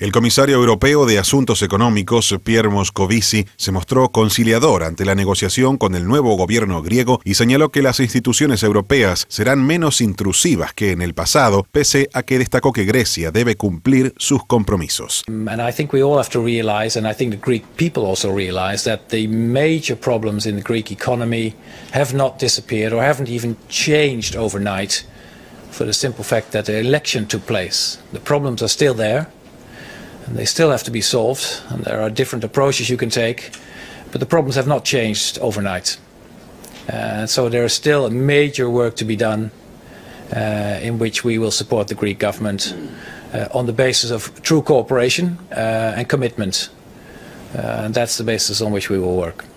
El comisario europeo de Asuntos Económicos, Pierre Moscovici, se mostró conciliador ante la negociación con el nuevo gobierno griego y señaló que las instituciones europeas serán menos intrusivas que en el pasado, pese a que destacó que Grecia debe cumplir sus compromisos. And I think we all have to realize, and I think the Greek people also realize, that the major problems in the Greek economy have not disappeared or haven't even changed overnight, for the simple fact that the election took place. The problems are still there. They still have to be solved, and there are different approaches you can take, but the problems have not changed overnight. So there is still a major work to be done, in which we will support the Greek government on the basis of true cooperation and commitment. And that's the basis on which we will work.